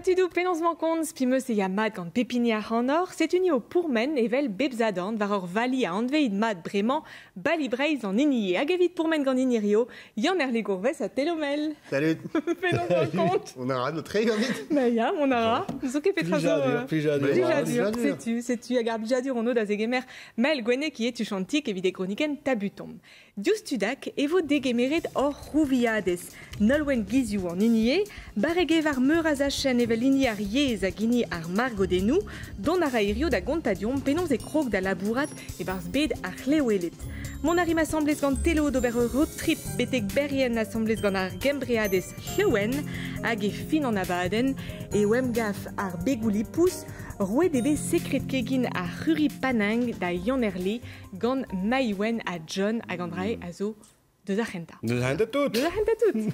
Batudou, penonsman kont, spimeux et yamad gant pépinière en or, c'est uni au pourmen evel bebzadant varor vali a anveid mad brement, balibreiz en ignié, agavit pourmen gant ignirio, Yann-Herle gourves à télomel. Salut. Penonsman kont. On aura notre très vite. Maya, on aura. Nous ok petrazo. Plijadur. C'est tu, agar plijadur on oda zegemer, mel gwene qui est tu chantique evide chroniken tabutom. Diustudak evo degemeret or rouviades, Nolwenn Guiziou en ignié, baregevar meurazachen evelini ar yez a gini ar margodenou, don ara irio da gontadium, penons e krog da labourat e barz bed ar leoelet. Mon arim assemblez gant telo d'ober road trip betek berrien assemblez gant ar gembreades leoen, hag e fin an abaden, e oem gaf ar begouli pouce, roue debe sekret kegin ar ruri panang da Yann-Herle gant maiouen a John hag andrae a zo deus ar c'henta. Deus ar c'henta tout. Deus ar c'henta tout.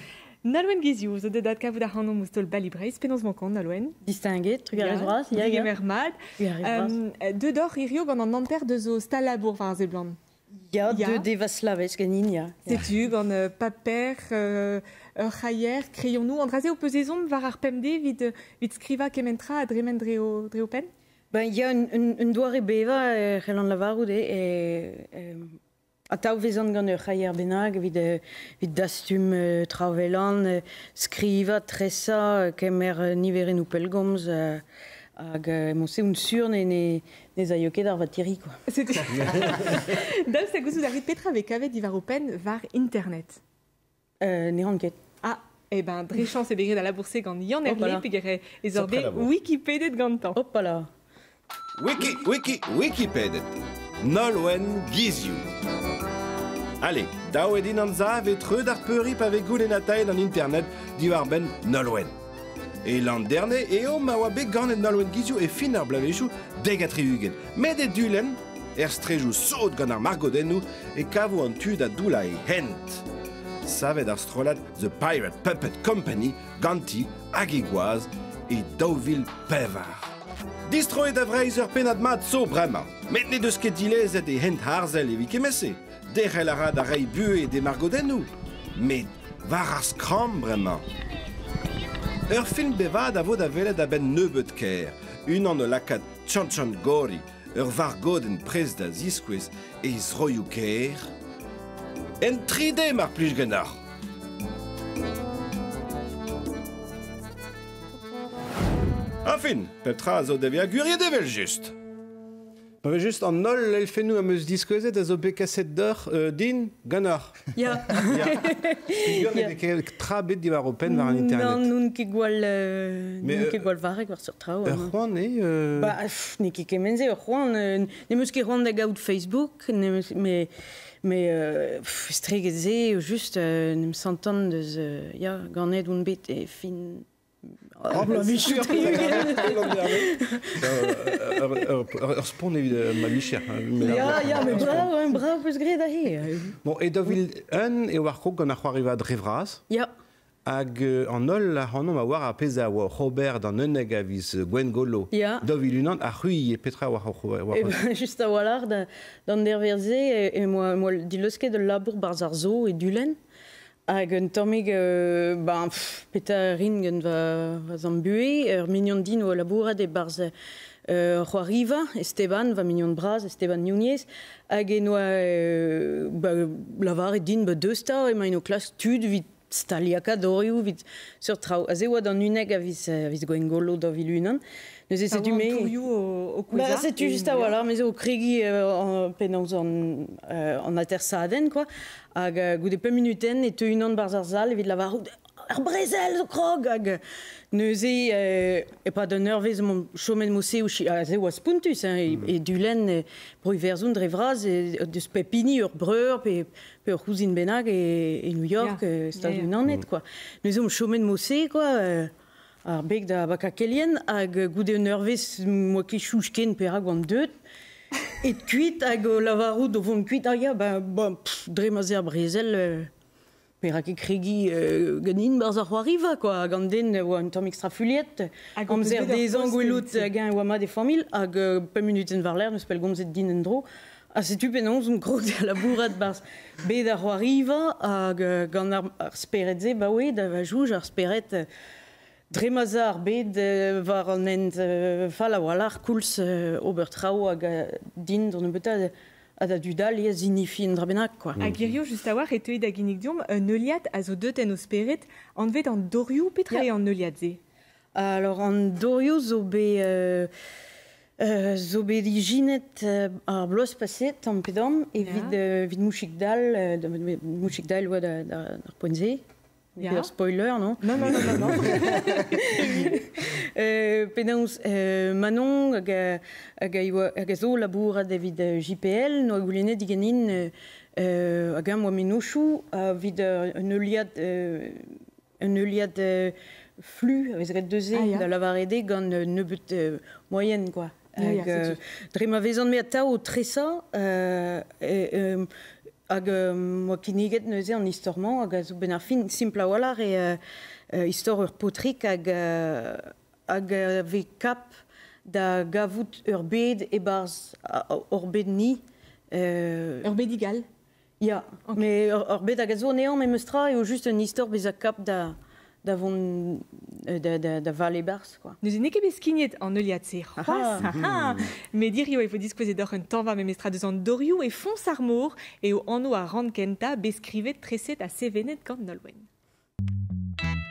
Nolwenn Guiziou, zo dedat ka voudar an omoustol balibreiz, penonsman kont, Nolwenn. Distinguet, trugar ez braz, ya ya. Mermad. Dedor irio gant an anter de zo stalabour var zeblant. Ya, de devaslavez ganin, ya. Setu, gant paper, ur c'haier, kreionou, andraze o pezezom var ar pemde vid skriva kementra adremen dreopen? Ben, ya, un doare beva, c'hellan lavaroude, e... A tao vezan gant ur c'haier bennak, vid dastum travelan, skriva, tresa, kemer niveren ou pelgomz, hag monse un sur ne zaioket ar vatiri, quoi. Setu. Daoust hag ouzout arrit petra vez kavet divar open var internet. Ne ranket. Ah, eh ben, drechan se begret a labourse gant Yann-Herle pegeret ez orbe Wikipedet gantan. Hoppala. Wikipedet. Nolwenn Guiziou. Allez, dao edin an zav et treu d'ar peurip avec goulenatae dans l'internet divar ben Nolwenn. Et l'an dernier, eo maoa be ganet Nolwenn Guiziou et fin ar blavechou degatri uget. Met et dulen, strejou saut gant ar margodennou et kavo an tud a doula e hent. Savet ar strolat The Pirate Puppet Company, ganti, agiguaz et daouvil pevar. Distroet da vreiz ur penad mat zo bremañ. Met ne deus ket dilez et e hent harzel evit kemese. Derrel ara da rei bue de margodennou. Met var ar skram bremañ. Ur film bevad a vo da velet a ben nebeut ker. Unan o lakad txantxangorri, ur vargoden prez da ziskwez e zroioù ker. En 3D mar plij gennar. Enfin, Petra zo devia gurier devel just. Pavel just an nol el fenou am eus diskozet a zo be kaset d'or din ganar. Ya. Ya. Ket tra bet divar open var an internet. Non, nun ke gwal varek war sur trao. Ur c'hoan e... Ba, ne ke kemenze ur c'hoan. Ne meus ke c'hoan da gaout Facebook, me... Mais stregeze, just ne me s'entend deus... Ya, ganet un bet e fin... Ur spon evit ma micher. Ya, me brav eus gret ahe. Bon, e davil un eo ar krog gant ar c'hoariva drevraz. Ya. Hag an ol ar annom a war a peza oa Robert an uneg a viz Gwen Golo. Ya. Davil unan ar c'hui e petra oa c'hoariva. E ben, just a walar d'an derverze e moa dilosket ul labour barz ar zo e dulen. Hag un tammig peta rin gant va zambue, ur mignon din oa labourat e barz c'hoariva, Esteban, va mignon braz, Esteban Nunez, hag en oa lavaret din ba deusta, emañ eno klas tud vid staliaka dorioù, vid sur trao. A ze oa d'an uneg a viz Gwen Golo da vil unan. Neus e setu me... Ba setu just a walar, meze o kregi penaos an atersaden, quoi. Hag goude pe minuten e teu unan barz ar zal evit la varout ar brezel zo krog hag neus e pa d'un ur vez mon chomen mose a ze oa spuntus e dulen broi verzoun dre vraz deus pe pini ur breur pe ur c'houzin bennak e New York stad unanet, quoi. Neus eo chomen mose, quoi. Ar beg da bakakelien hag goude un ur vez moa ket chouchken pera gant deut. Et kuit hag o lavarout o vont kuit hag ya dre ma ze ar brezel perak e kregi ganin barz ar c'hoariva, quoi. Hag an den oa un tammig strafuliet gomz er dezan gwelout hag an oa ma de famil hag pe minuten var ler neus pel gomz et din en dro a setu penons un krog da labourat barz bed ar c'hoariva hag gant ar speret ze ba oe da va jouj ar speret Dremazar bet war an ent fala war l'arkulz obertrao hag din don betad ad a dudal ia zinifin drabenak quoi. A girio just a war etoid hag inik diom neuliat a zo deuten osperet anvet an doriou petra an neuliat ze. Alors an doriou zo bet jinet ar bloaz paset an pedom evit mouchik dal oa d'ar poenze. Yeah. Spoiler, non? Non. Penaos Manon hag zo labourad evit JPL, no agoulennet diganin hag am oa menochou evit un euliad flux, a vezret deuze da lavarede gant nebeut moyenne, quoi. Hag drema vezan me a tao tresa hag oa kineget neuze an istorman hag a zo ben ar fin simpla walar e istor ur potrik hag a vez kap da gavout ur bed e barz ur bed ni. Ur bed igal? Ya, me ur bed hag a zo nean me meustra eo just un istor bez a kap da val e barz. Neuze ne ket bez kinet an euliat se c'hoaz. Me dirio e vo diskouez e doc'h un tanva me meustra deus an doriou e fons ar mor eo anno a ran kenta bez krivet treset a sevenet gant Nolwenn.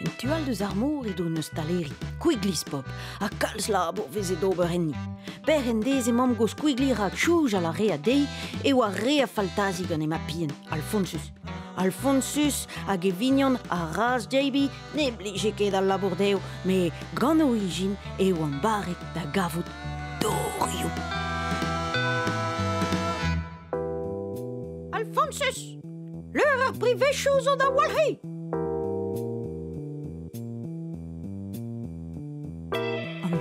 En tual deus ar mor edo neus taleri, kouiglis pop, a kalz labour vez edo ober enni. Per endez emam goz kouiglir a tchouj ala re a dei, eo a re a faltazi gant ema pien, Alfonsus. Alfonsus hag e vignan a raz djeibi ne blije ket al labour deo, me gant o ijin eo an barek da gavout doriou. Alfonsus, leur ur privezhioù zo da walc'hi.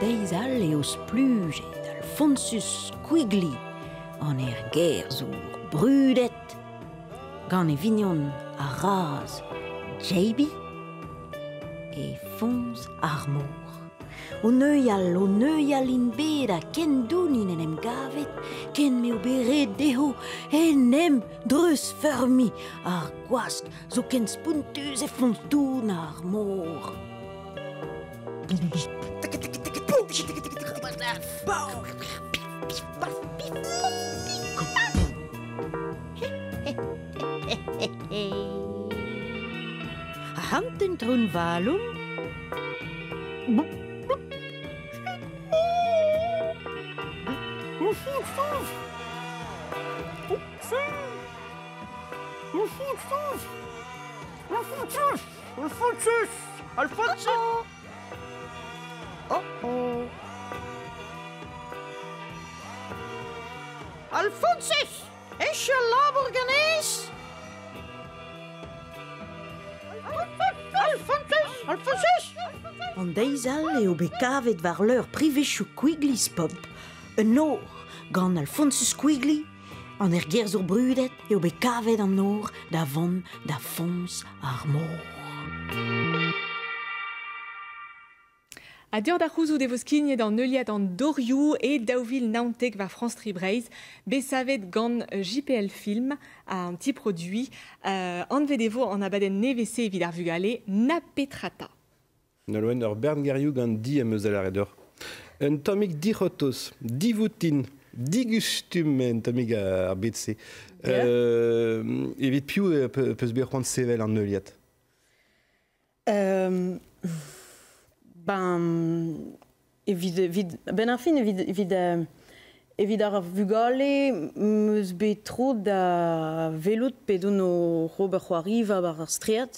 Deizal eus plujet Alfonsus Quigli an er gerz ur brudet gant e vignan a raz djeibi e fons ar mor. O neuial in bet a ken dounin en em gavet, ken meo beret deho en em dreus fermi ar gwast zo ken spuntuz e fons doun ar mor. Hand den Trunvalum. Alfonsus. Oh. Alfonsus, esch al labour ganez? Alfonsus! An deizal eo bekavet war leur privezhioù Quiglis pop, un nor gant Alfonsus Quigli, an er gerz ur brudet eo bekavet an nor da vont da fons ar mor. A deor da c'houzoù de voz kignet an euliat an doriou e daouvil naontek war France Tribreiz besavet gant JPL Film a un petit produit anvet devo an abadenn nevese evit ar vugale na petrata. Nolwenn ur bern garioù gant di em eus alar edor. Un tammig dichotos, divoutin, digustum en tammig ar betze. Evit piou peus bet c'hoant sevel an euliat? Ben, ar fin, evit ar vugale, meus bet tro da velout pe don o c'hober c'hoariva war ar striat.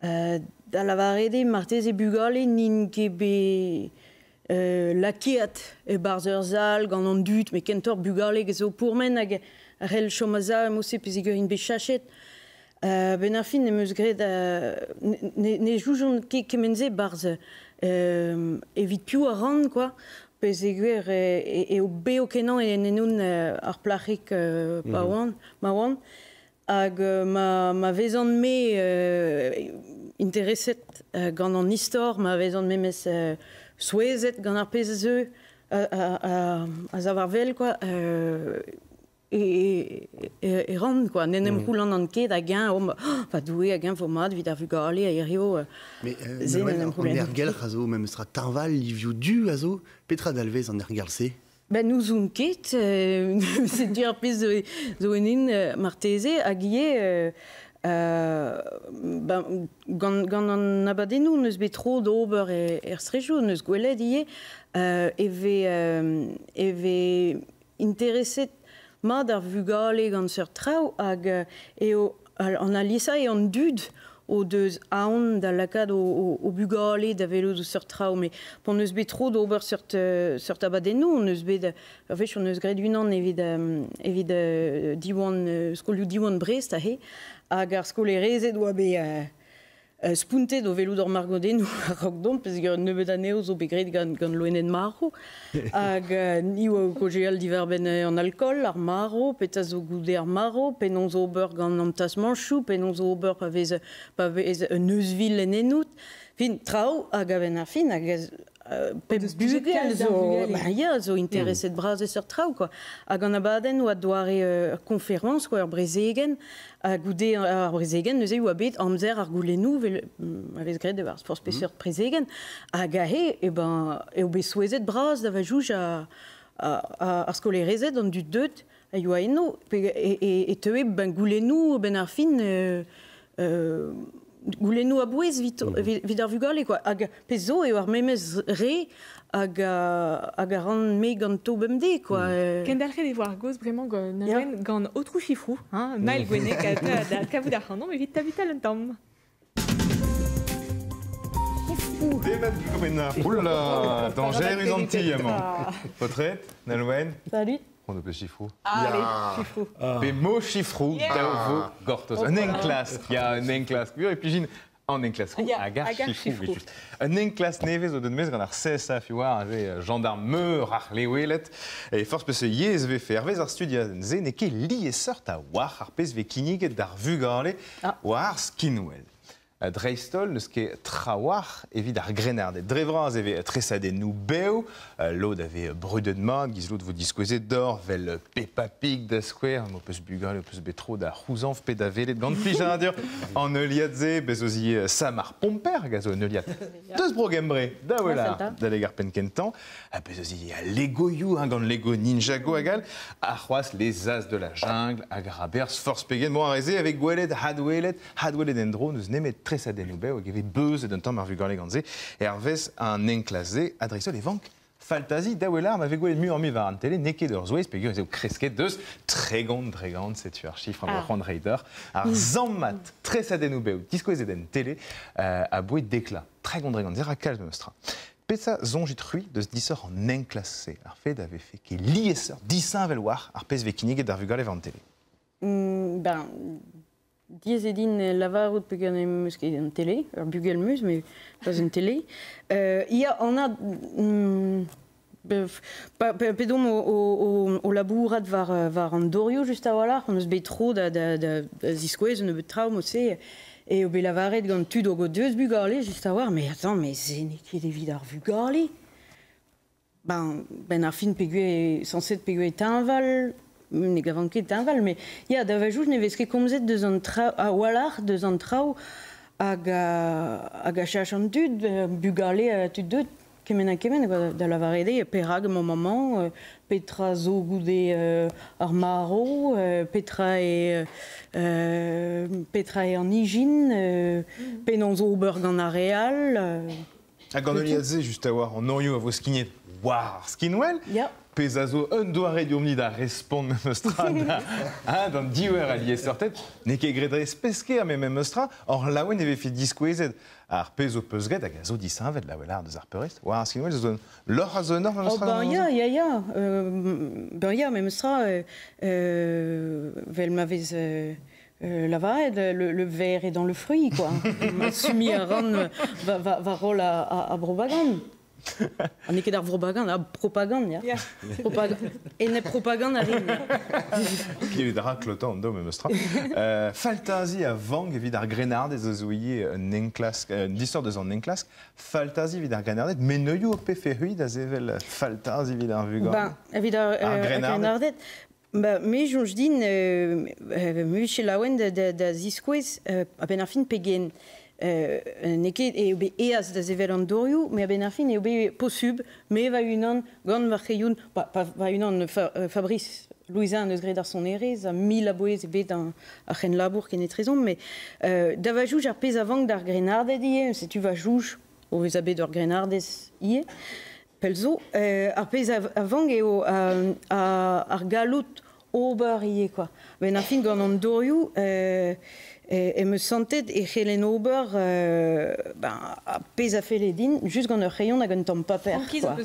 Da lavarede, martez e bugale, n'in ket bet lakiat e barz ur zal, gant an dud, me kentor bugale gez o pourmen hag rel chomaza emose pez eger in bet chachet. Ben ar fin, n'eus gret ne joujont ket kemenze barz evit piou a ran, quoi, pez eguer eo beo kenan e nenoun ar plac'hik ma oan, hag ma vezan me intereset gant an istor, ma vezan me mes souezet gant ar pez a zavarvel, quoi, rendre, quoi. Nenem kulananke dagan om vadoué agan format vida vugali aéreo. Mais nenem kulananke razo même sera tarval liviu du azo petra d'alvez en ergalse. Ben nous on quitte, c'est dire plus de zonin martese aguier ben quand on a badé nous ne se met trop d'ober et erstrejo ne se gueulait dié avait intéressé ma dar vugale gant sur trau ag et on a lisa et on dude aux deux aon dans la cadre au bugale d'avélo de sur trau mais pour ne se bet trop d'ober sur tabac des nous ne se bet enfin on ne se gré d'une an évidemment diwan scolu diwan Brest agar scolérés et doit be spunté do vélo d'or margot des nous à Rockdon parce que ne bet année aux obégrés gant loenen maro ag ni au cogéal d'hiver ben en alcool armaro pétas au goût d'armaro penons au beurre gant amtas manchou penons au beurre pavez neusville nenout fin trau agaven fin agaz bugal zo maria zo intéressé de bras sur trau quoi agan abaden ou doare conférence quoi bréségen à goûter à bréségen nous ou habite amzer argoulenou avec gré de bars pour spécial bréségen agahé et ben et au besoisé de bras d'avajouge à scolariser dans du deux ayouaino et te ben goulenou ben arfine goulenou abouez vidar vugale quoi ag peso et war memes ré ag agaran me ganto bemde quoi kendelre de voir gos vraiment gan autre chifrou hein mal gwené ka vous d'arran mais vite t'habite le temps oula danger les Antilles retraite Nolwenn salut on ne peut chifrou. Ah, chifrou. Des mots chifrou, Tao Gortos. Un enclasse, il y a un enclasse. Et puis, j'ai un enclasse. Agar chifrou. Un enclasse neves au Donmez, quand on a CSA, Fiouar, j'ai gendarme meur, Arlé Ouellet. Et force PC, Yesv, Fervez, Arstudian Zen, et qui lié sort à War, Arpez, Vekinig, et Darvugarle, War, Skinwell. Dreistol, ne ce qui est Trawar, évidemment, Grenardet. Drevras, avait Tressadé, nous Béo, l'aude avait Brudenman, Guizelot, vous discosez d'or, Vel Peppa Pig, Da Square, on peut se bugal, on peut se bétro, Da Rouzanf, Pédavélet, Gantplijandur, en Euliadze, Bezosi, Samar, Pomper, Gazo, Neuliad, Deux Brogembré, Dawela, Dalegar Penkentan, Bezosi, Legoyou, Gant Lego, Ninjago, Agal, Arroas, les As de la Jungle, Agrabers, Force Pegen, Moarezé, avec Gouelet, Hadouelet, Endro, nous n'aimait très sadénoubé, il y avait beuse d'un temps marvugor les ganzé, et Hervès un enclasé, adressé les vanques, Faltasi, Dawelar, avec goûté mieux en mi var télé, Neké de Orzois, Pégur, et Cresquet, deux, Trégonde, c'est tu archive, un grand raider, un Zammat, très sadénoubé, Disco et Eden télé, à bouet d'éclat, Trégonde, zéra calme nostra. Pessa zongitrui de ce dissort en enclassé, Arfé d'avait fait qui lié sœur, dissin veloir, Arpès Vekinig et d'Arvugor les ventes télé. Ben. Diezedin lavarout peganemus qui est une télé, un bugelmus mais pas une télé. Il y a on a pédom au labourat var en dorio juste à voilà on se bet trop da zisquez ne betraum c'est et au belavaret gant tu dogo deux bugarlé juste à voir mais attends mais c'est qui des vidar bugarlé ben arfin pegué censé pegué tinval Négavanqué tinval, mais il y a d'avajou, je n'ai comme ça deux entrailles, à Wallar, deux entrailles, à Gachachantud, Bugalé, à Tudut, Kemen, de la Varédé, Perag, mon maman, Petra, Zogoudé, Armaro, Petra et en Hygine, Penonzo, Berg en Aréal. À Gandoliazé, juste à voir, en Orio, à vos skiniers, War, Skinwell. Pesazo, un doigt réduit à répondre à Nostra, dans 10 heures, allié sur tête, n'est qu'égré de respecter à même Nostra, or là où il avait fait disquisite, ar peso pesgad, à gazo dissin, avec la ouelard de Zarperest, ou à Arskinoel, l'or à Zonor, dans Nostra. Ben, ya, ben, ya, même Nostra, vel m'avez. La varède, le verre est dans le fruit, quoi. Sumi à Ron, va rôle à Brobagand. On est qu'à Brobagand, à Propagande, ya. Et ne propagande à rien. Qui est d'arrac le temps, d'homme, Mostra. Faltasi à Vang, vidar Grenard, des ozoïers, Nenclasque, l'histoire de son Nenclasque. Faltasi, vidar Grenardet, mais ne y a pas fait ruide à Zevel. Faltasi, vidar Vugan. Ben, vidar Grenardet. Ba, mais je dis, Michel Lawen da Zisquez a ben fin pegen. Neket e obe eaz da zevelan doriou, mais a ben fin e obe posub, mais va unan gant marcheioun, va unan Fabrice Louisin neus gredar son erez, a mi laboez ebet a chen labour ken e trezon, mais da va jouj ar pez avank d'ar grenardez ie, setu va jouj o vez abet d'ar grenardez ie, pelzo, ar pez avank eo ar galot ober ie, quoi. Ben ar fin gant an doriou, et me sentait et Hélène Ober a pesa fait les dînes jusqu'en un rayon avec un temps pas faire quoi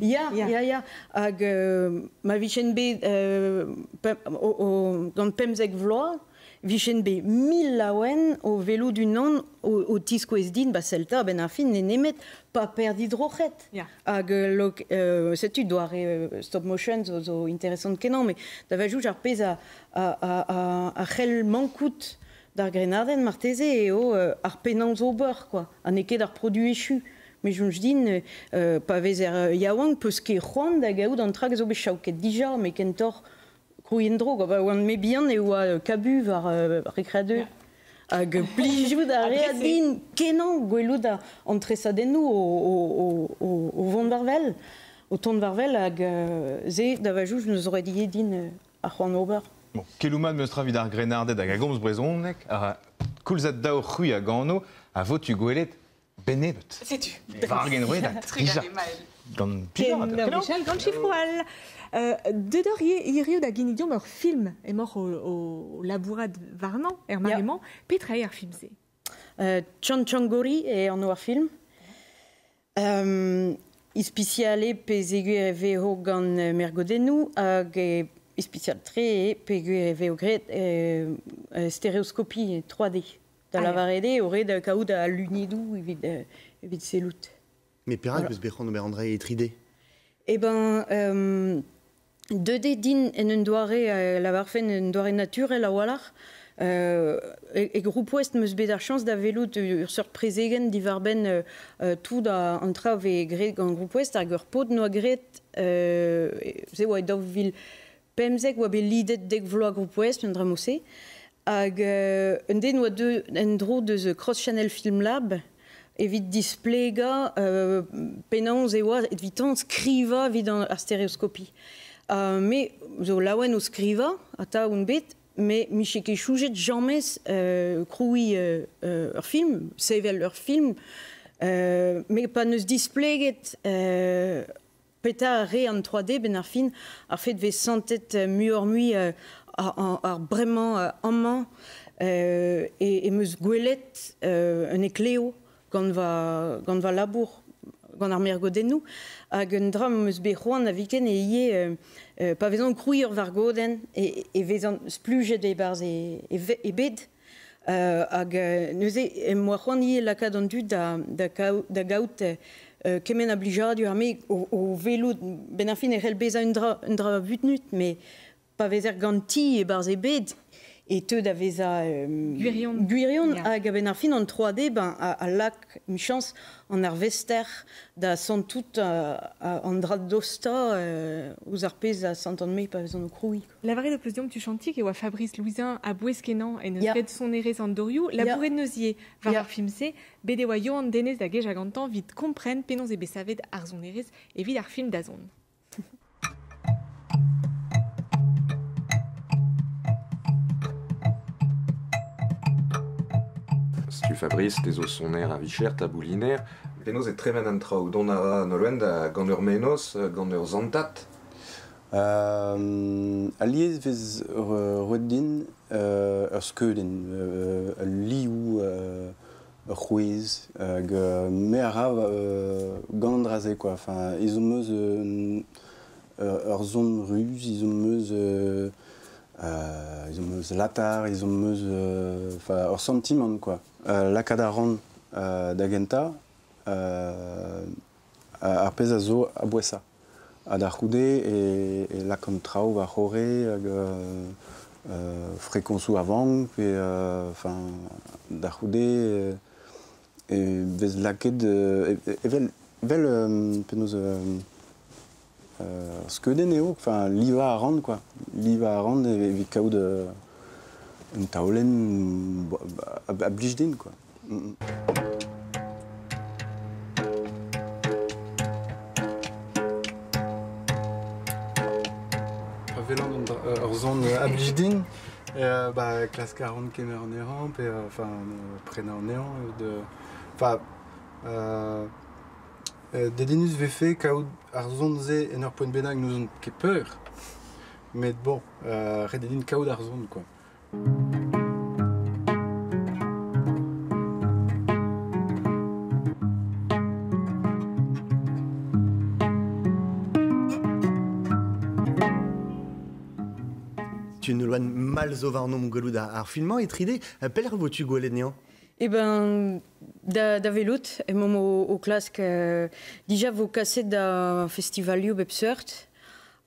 ya ag ma vichen b dans pemzek vloa vichen b mille lawen au vélo du non au tisquesdin ba celta ben afin nemet pas perdu drochette ag c'est tu dois stop motion zo intéressant que non mais t'avais joué à pesa à réellement coûte d'ar Grenarden, Marteze et au Arpenanz au beurre, quoi. Un équet d'ar produit échu. Mais je me dis, pas vézer Yawang, parce que Juan d'Agaou dans Trax Obéchao, qui est déjà, mais Kentor, Crouyendro, quoi. On met bien et ou à Cabu, var Récradeux. Hag plijou da Réadine, Kenan, Goelou da Entresadenou au Vent d'Arvel, au Ton d'Arvel, hag Zé, d'Avajou, je nous aurais dit Edine à Juan au beurre. Bon, Kelouman Meustravi d'ar Grenardet hag a gomz brezhonek, a koulzat dao c'hui hag anno, a votu gwelet benevet. Setu. Vargen roet a trija. Gant pizor. Gant chifroal. Dedor irio da ginidion ur film emor o labourad varnan, er marrement, petra e ar film ze. Txantxangorri e anno ar film. Ispiciale pez eguer veo gant mergodenou hag e... spécial très PQRV au gré stéréoscopie 3D. Dans la variété, aurait d'un cas où à l'unidou évite ses loutes. Mais pirate, parce que on André est 3D. Eh ben, 2D din et une doirée la barfen une doirée naturelle à Wallar. Et groupe ouest me se chance d'avoir l'autre surprise égale d'Ivarben tout d'entra avec gré dans groupe ouest à Gorpot de Noigret c'est ouais d'Oville. Pemzek ou abel lidet deg vloa groupe ouest, un dramosé, hag un den oa de un dro de the Cross Channel Film Lab, evit displega penanz eoa evitant skriva vid ar stereoscopie. Mais zo lawen o skriva, ata un bet, mais micheke choujet jamez kroui ur film, sevel ur film, mais pa neus displeget peta re en 3D ben ar fin ar fait ve sentet muormui ar bremañ an mañ et meus gwelet un ekleo gant va labour gant ar mergodennoù hag un dra meus bet c'hoant a viken e ie pa vezan krouiñ ur vargodenn e vezan splujet e barz e bed hag neuze em oa c'hoant ie lakaat an dud da gaout kemen a blijadur arme o velo ben ar fin e c'hell bez a un dra butnut, mais pa vezer ganti e barz e bed, et teu da vez a guirion hag ben ar fin an 3D a lak michans an ar vester da sant tout an dra d'osta ouz ar pez a sant an me pa vezan o kroui. La vare de pleuzion que tu chantik e oa Fabrice Louisin a bouez kenan en eus red son erez an doriou, la bourret neusie var ar filmse, bede oa yo an denez da gej hag an tan vid kompren penonz e besaved ar zon erez e vid ar film da zon. Tu Fabrice, tes os sont nerfs à Vichère, taboulinaire. Penos est très manantrao. Donara Nolwenn, Gander Menos, Gander Zantat. Alliez vez Rodin, Erskuden, Liou, Ruiz, Mera, Gandrazé, quoi. Enfin, ils ont meuse Erzom Ruse, ils ont meuse. Ils ont meuse latar, ils ont meuse leur sentiment quoi. La cadaron d'Agenta, Arpezazo, Abuesa, Adarcude et la Contrao, Vahoré, Fréconsu avant, puis enfin Darcude et Veslaqued, Vel, Penose. Ce que des néo, enfin, l'IVA à rendre, quoi. L'IVA à rendre, et KO de. Une taolen. Abligdine, quoi. Zone abligdine, classe 40 qui est en Iran, et enfin prénom en Iran, de enfin des dénus VF qu'au Arzon zé en point bénag nous ont qui peur, mais bon redénine qu'au d'Arzon quoi. Nolwenn malzovarnom golouda ar filmant et tridé peller votu golénian. Eh ben d'avelut et même au classe que déjà vous cassez d'un festival lieu absurde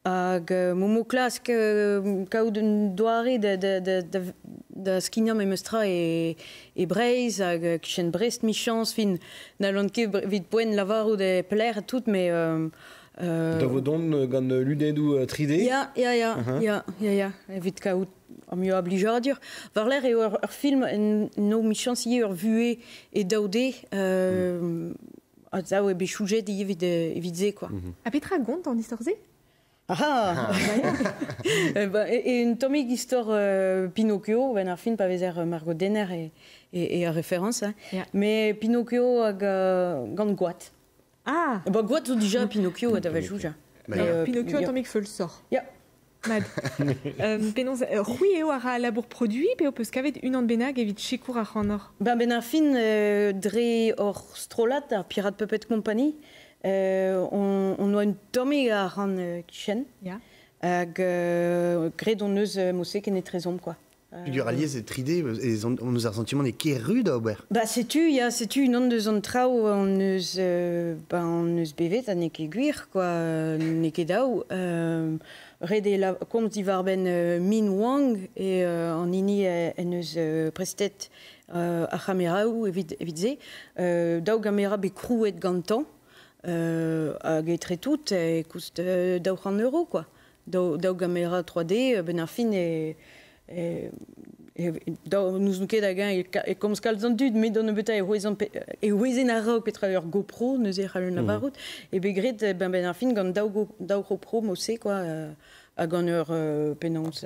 que momo classe que quand d'une doirée de skiniam et mestra et Brest que chen Brest mi chance fin n'allonque vite point l'avoir ou de plaire tout mais Davodon gan l'unédu tridé. Ya. Vite qu'au mieux obligé à dire. Vers l'air et leur film nos missions y leur vuée et daudé. Ça ouais bichoujet d'y éviter quoi. À Petra Gond en historie. Ah. Et une tomique histoire Pinocchio. Ben un film pas vers Margot Denner et à référence. Mais Pinocchio gan guat. Ah, bah quoi tu dis déjà Pinocchio t'avais joué. Pinocchio tant mieux que le sort. Yeah. Mad. Pénonce Rui et Oara labour produit puis on peut scaver une an benag et vite chez Coura Ranor. Ben benafin Dre or Strolat pirate puppet company. On a une tomée à Ran Kitchen. Yeah. Gré donneuse mossé qui n'est très homme quoi. Figuralier, c'est tridé, et on nous a le sentiment des quais rudes à Aubert. Bah, sais-tu, il y a une onde de Zantra où on nous bevait, on n'est qu'à guire, quoi, on n'est qu'à daou. Rédé la comme d'Ivarben Min Wang, et on n'y est nous prestet à Khameraou, évidé. Daou Gamera bécrou et gantan, à guetrer toutes, et coûte daou en euros, quoi. Daou Gamera 3D, Benarfin et. Nous nous quedons et comme ce qu'elles ont dit mais dans nos batailles et où ils n'arrivent pas à travers GoPro nous irons le Navarrote et Begrid ben enfin quand dao GoPro mossé quoi à gagner pénance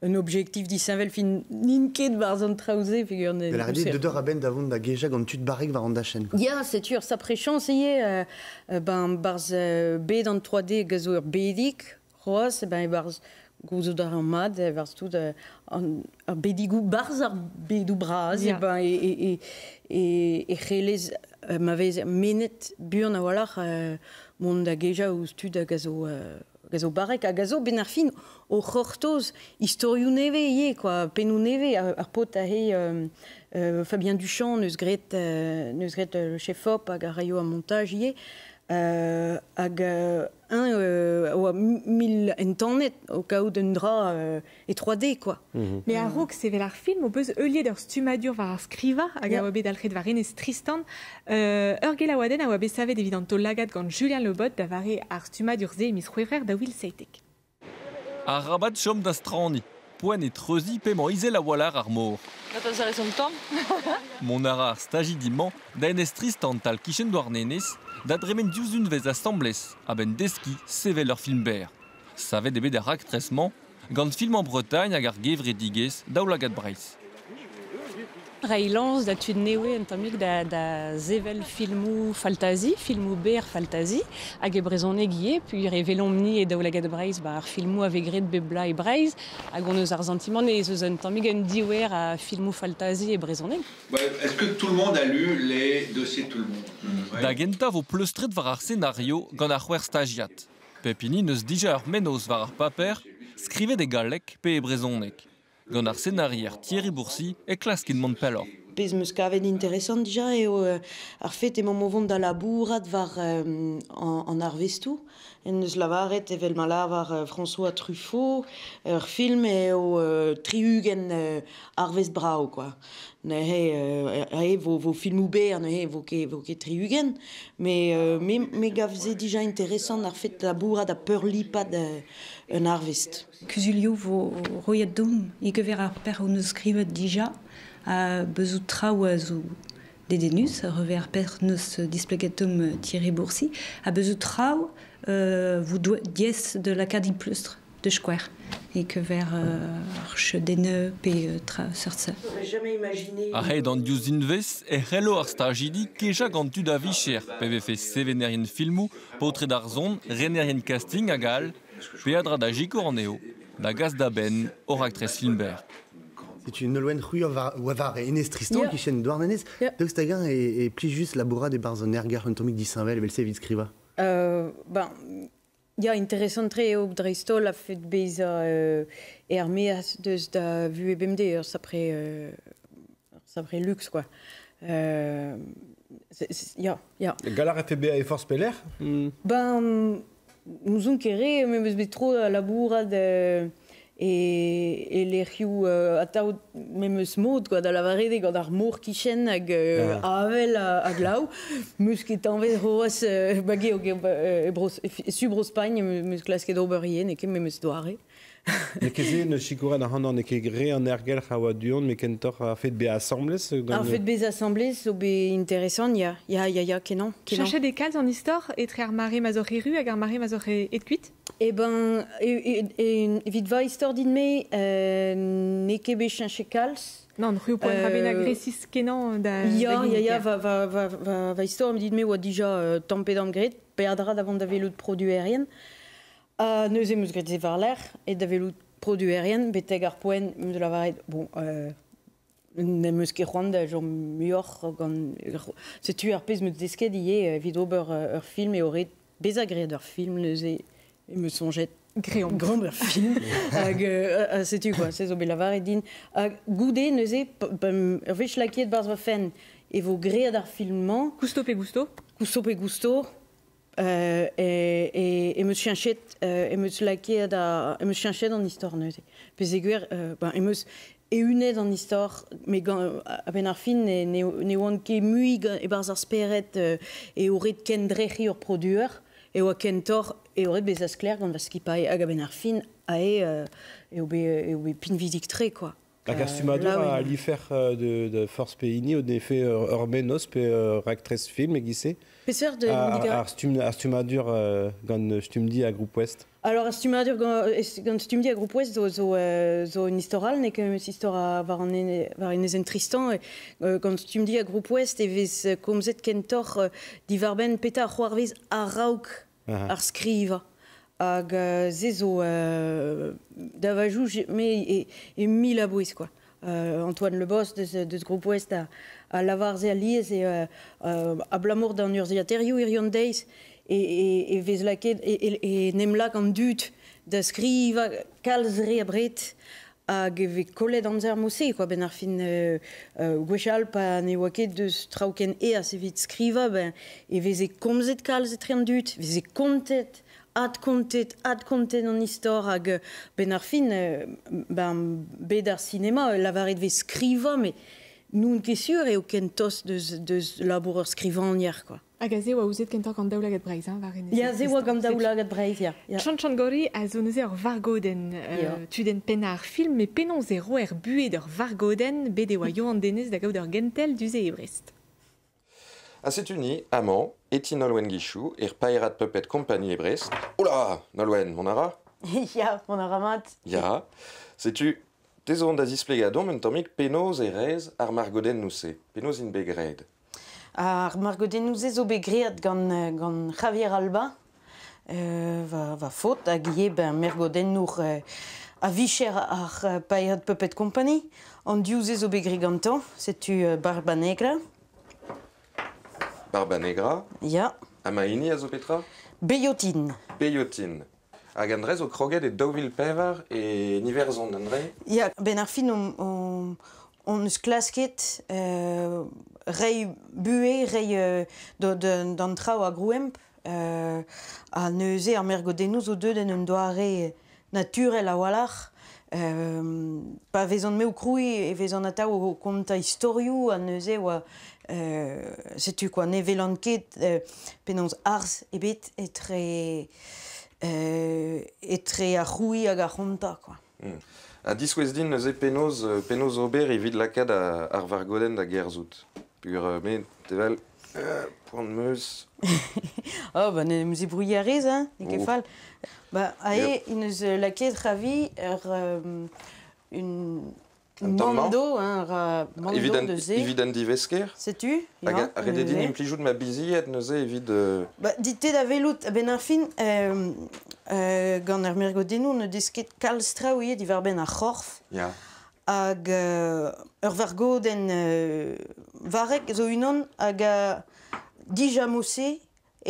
un objectif d'Issavel fin ninked barzon trausé figure de la réalité de deux raben d'avant d'agéja quand tu te barres vers en chaîne ya c'est sûr ça préchant c'est ben barz b dans 3D gazour bédic rose ben barz Gozo d'armad, vers tout un bédigou barzar bédou braz et ben et relais m'avait minute burn voilà monde déjà au studio gazo barek à gazo benarfin au hortos historiou neveillé quoi penou neve à potahe Fabien Duchamp neusgret le chef op à garayo à montage y est hag un ou mille internet au cas où d'un drap et 3D quoi. Mais à Rock c'est vers film on peut se lier leur stumadur vers scriva hag awabé d'alred varine Tristan ergelawaden awabé savait évidemment lagat quand Julien Lebot d'avare ar stumadur zé mis frère d'awil seitek. Arabat chom d'astrani poine et treusi paiement isé la walar armor. Mon ara stagidiment d'Anes Tristan tal kishen douarnenes d'adremen diouzune vez assemblès, à ben deski, sévé leur film bert. Savait des bédarac tressement, gant film en Bretagne, agar gevre digues, daoulagat Breis. Railans, d'atu de Newe, entamik da zevel filmou fantasy, filmou ber fantasy, hag ebrezon eguie, puis revelomni et daoulagat Breis, bar filmou avegret bebla et Breis, hag on eus ar sentiment et eus entamik un diwer à filmou fantasy et brezoneg. Est-ce que tout le monde a lu les dossiers de tout le monde? D'agenta vos pleustrés de varar scénario gant ar c'hwer stagiat. Pepini neus dija ar menos var ar paper, scrivait des galek pe e brezonek. Gant ar scénarier Thierry Bourcy e klask in mont pelor. pez muscavet interesant déjà eo ar fet emamovont da labourat war an ar vestou. En eus lavaret evel mala war François Truffaut, ur film eo triugen ar vez brao, quoi. Ne vo film oubert, ne vo ket triugen, me gavze déjà interesant ar fet labourat a peur lipad un ar vest. Kuzulio vo roiet dom, ikever ar per on eus krivet déjà, a bezout trao a zo dedenus, rever per nos displegatum Thierry Boursi, a bezout trao vous diez de la cadie plustre de square et que vers arche deneu et sorte. Jamais imaginé. Arrête dans Dusinves et hello Arstargidi qui jagantu da vicher PVF Sevenerian filmu portrait d'Arzon Renerian casting à Galles Péadra da Gicorneo da Gazdaben or actrice Filmbert. C'est une Nolwenn Guiziou Wavar et Enes Tristan qui chaîne Douarnanez. Doxtagan et Plijus Laboura des Barzon Ergar Antomic d'Issinvel et Belsevid Scriva. Ja, interessant re eo Dreistol a fet beza armeaz deus da vu EBMD ur sapre lux, quoi. Ja. Galar FBA e forz peler? Ben, nouzon kere, me meus bet tro a labourad e lerioù ataud me meus mod, quoi, da lavarede gant ar mor kichen hag avel hag lau. Meus ket anvez roaz bageo e subrospagn, meus klasket ober ien, eke me meus doare. Nekeze ne chikoran ar hanan, eke re an ergel c'haoa duon, me kentor a fet be assemblez? Ar fet be assemblez, o be interesant, ya, kenan. Cherche des calz an istor, etre ar mare mazorriru hag ar mare mazorre etkuit? Eh ben, vite va histoire din me ne kebe chanche calz. Non, rue point rabenagresis kenan da. Ya va histoire me dit me wa déjà tempedam gret, perdra d'avant da velout produit aérien. Ah, nous emus gret ze var l'air et da velout produit aérien beteg ar poen de la varet. Bon, ne meus ket c'hoant da jom muor gant setu ar pez meus desked ie vid ober ur film et auret bezagred ur film neus e me songet créant grand film hag setu, quoi, sez o bet lavar et din hag goude neuze ur vech lakiet barz va fenn e vo gread ar filmañ Gusto pe gusto e meus chanchet e meus lakiet e meus chanchet an istor neuze pez eguer e meus e uned an istor me apen ar film ne oan ket mui e barz ar speret e auret ken drec'hi ur produer eo a kentor eo ret bezaz kler gant va skipae hag a ben ar fin ae eo be pinvidik tre, quoi. Hag ar sumadour a alifer de forz peini o defe ur menoz pe raktrez film egise ar sumadour gant stumdi a groupe ouest. Alors ar sumadour gant stumdi a groupe ouest zo un istoral ne kem eus istor a var enezen Tristan gant stumdi a groupe ouest e vez komzet kentor divar ben peta ar c'hoarvez a raouk ar skriva. Hag zezo davajou me e mi labouez, quoi. Antoine Lebos deus groupe ouest a lavarze a liez e a blamour d'an urziaterioù irion deiz e vez laket e nemlak an dut da skriva kalz re a bret hag e vez koled amzer mose, quoi, ben ar fin gwechal pa ne oa ket deus traouken ea se vit skriva e vez e komzet kalz etre an dut, vez e kontet ad kontet an istor hag ben ar fin bet ar sinema lavaret vez skriva, mais n'on ket sur eo kentos deus laboureur skrivan nier, quoi. Hag a ze oa ouzet kentor gant daoul agat Breiz, ya, ze oa gant daoul agat Breiz, ya. Txantxangorri a zo neuze ur vargoden tuden pena ar film, mais penonz e roer buet ur vargoden bet e oa Johan Denez da gaout ur gentel duze e Brest. A setuni, amant, eti Nolwenn Guiziou, ir Pirate Puppet Company et Brest. Oula, Nolwenn, mon ara? Ya, mon ara mat. Ya, setu, tez on da displegadon, men tammik penoz e rez ar margoden nouze, penoz in begred. Ar margoden nouze zo begred gant Javier Alba, va faot, hag ie ben mergoden nour a vicher ar Pirate Puppet Company, an diouze zo begred gantan, setu Barba Negra. Barba Negra. Ya. Amaini a zo petra? Beiotin. Hag an dre zo kroget e daouvil pevar e niverzon an dre? Ya, ben ar fin ons klaskit rei bué, rei d'an trao a grouemp, a neuze ar mergodenoz o deud en un doare naturel a walac'h, pa vezan me o kroui e vezan a tao o konta historiou a neuze oa setu koa nevelan ket penons arz ebet etre a roui hag a c'honta koa. A diskouezdin neuze penoz ober evit lakad ar vargodenn da gerzout. Pugur me tevel poan meus. Oh, ba ne meuze brouillarez, hein, ne kefal. Ba ae ineus lakad ravi un mando, un mando de ze. Evit an divesker. Setu? Hag a rededin implijout ma biziet neuze evit... Ba dite da velout, ben ar fin... Gant ar mergodenoù ne desket kalz traoù eo divar ben ar c'horf. Hag ur vargodenn varek zo unan hag a dija mose e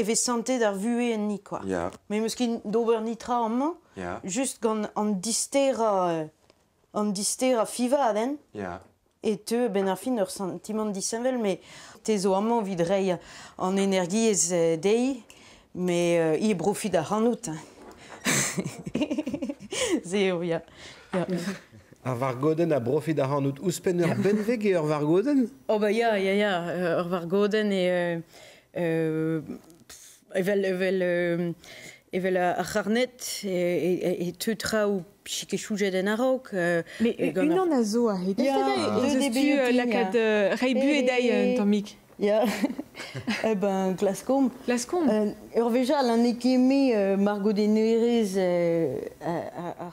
vez santet ar vuez en ni. Me meus ket d'ober nitra an mañ, just gant an dister a fivadenn e teu ben ar fin ur sentiment disenvel, me te zo an mañ evit reiñ an energiez deiz, me eo brofit ar c'hanout. Zeo, ya. Ar vargodenn a brofit ar c'hanout. Ouzhpenn ur benveg eo ur vargodenn? Oh, ba, ya, ya, ya. Ur vargodenn evel ar c'harnet e teu traoù chike choujet en araok. Me unan a zo a c'het. Ya, eo tu lakad reibu e dae, tammik. Ya. Eh ben, Glascombe. Glascombe. Urveja, l'un ekeme Margot de Neurez à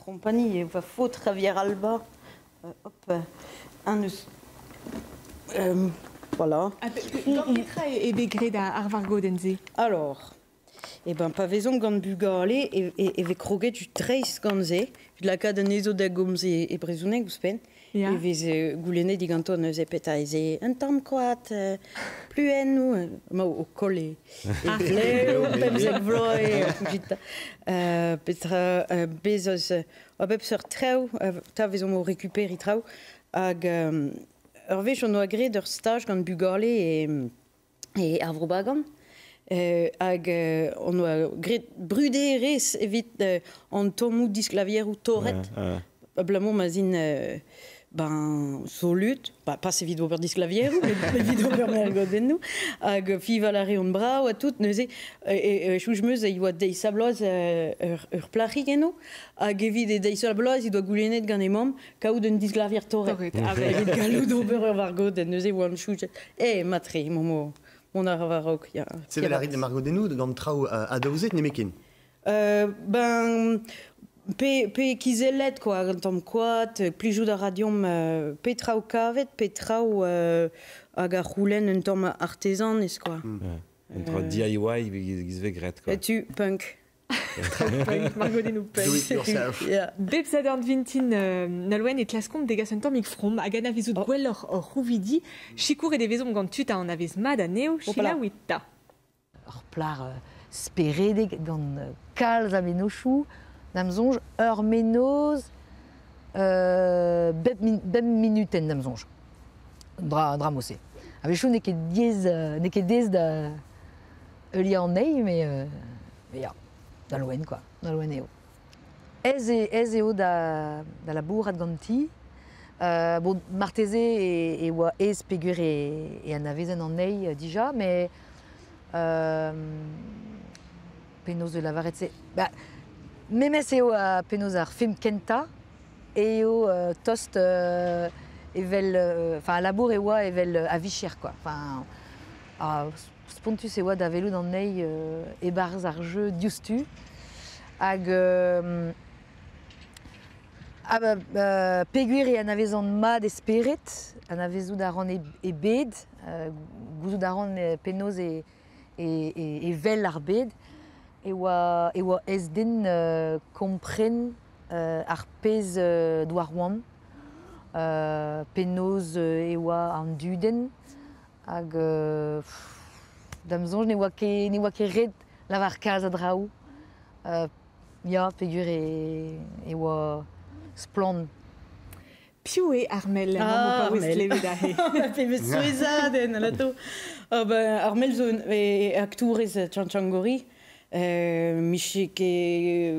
compagnie, va foutre Rivière Alba. Hop, un voilà. Dans Petra et Begré d'Arvargo d'Enze. Alors, eh ben, Pavaison, Gandbugale et Vecroguet, tu traces Ganze, de la cade Nezo d'Agomze et Brezounet, Gouspen. Evez goulennet diganton eus epeta eze un tamm koat, pluen ou... Ma o kole, e bleu, pemzeg vloe, gita. Petra bezoz abebs ur traoù, ta vezom o rekuperi traoù, hag ur vech on oa gret ur staj gant bugale e avrobagan, hag on oa gret bruderez evit an tommout disclavierou toret, ablamon mazin... Ben, solut, pas se vid ober disclavier, mais vid ober mergodennou, hag fivalare on brao, a tout, neuze, chouchmeuz, e oa deiz sabloaz ur plari geno, hag evit e deiz sabloaz, e doa goulennet gant emam, kaout un disclavier torret. Evit galout ober ur vargodenn, neuze oa an chouchet. E, matre, mon ar varok. Se vel arit de margodennou, gant trao a daouzet nemekin? Ben... Pe kizellet, quoi, gant am koat, plijout da radiom pe traoù kavet, pe traoù hag a c'houlenn un tamm artezanez, quoi. Un traoù DIY gizveg ret, quoi. Etu, punk. Traoù punk, margodennou punk. Do it yourself. Bepsa d'an vintin Nolwenn et Glascombe degas un tammik fromm, hag an avezout gwell ur c'houvidi, chikour e devezom gant tut a an avez mad aneo, chila ouita. Ur plar speredeg gant kalz a menochou, Namzonj, ur menoz, bem minuten namzonj. Dra mose. Avechou neke diez da euli an ei, me ya, da loen, quoi, da loen eo. Ez eo da labour ad ganti, bon, marteze e oa ez pegur e an avezen an ei dija, me penoz de lavaretze, ba, Memez eo a penoz ar film kenta, eo tost evel, enfin, labour eo a evel avichir, quoi. Enfin, spontus eo a da velout an ei ebarz ar jeu diouztu. Hag peguir e an avez an mad esperet, an avezout ar an e bed, gouzout ar an penoz e vel ar bed. Ewa ez den kompren ar pez doar oan, penoz ewa an duden, hag damzonj n'ewa ket red lavar kaz a draou. Ya, pegur ewa splan. Pioué Armel, Armel. Armel zone et actrice txantxangorri, Michi qui